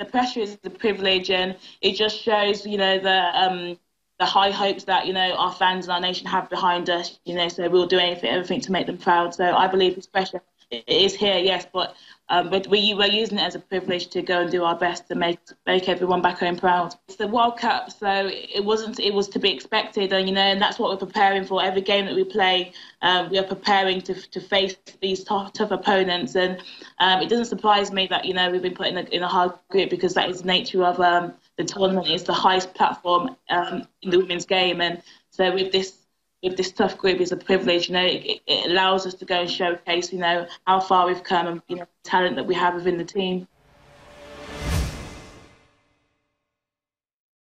the pressure is the privilege, and it just shows, you know, the high hopes that, you know, our fans and our nation have behind us, you know, so we'll do everything to make them proud. So I believe this pressure is here, yes, but we're using it as a privilege to go and do our best to make everyone back home proud. It's the World Cup, so it was to be expected, and, you know, and that's what we're preparing for. Every game that we play, we are preparing to face these tough opponents, and it doesn't surprise me that, you know, we've been put in a hard group, because that is the nature of the tournament. It's the highest platform in the women's game, and so with this tough group is a privilege, you know, it allows us to go and showcase, you know, how far we've come and, you know, the talent that we have within the team.